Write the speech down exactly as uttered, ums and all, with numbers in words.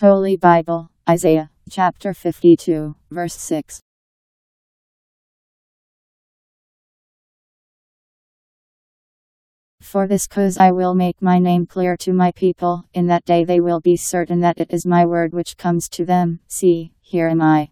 Holy Bible, Isaiah, chapter fifty-two, verse six. For this cause I will make my name clear to my people, in that day they will be certain that it is my word which comes to them. See, here am I.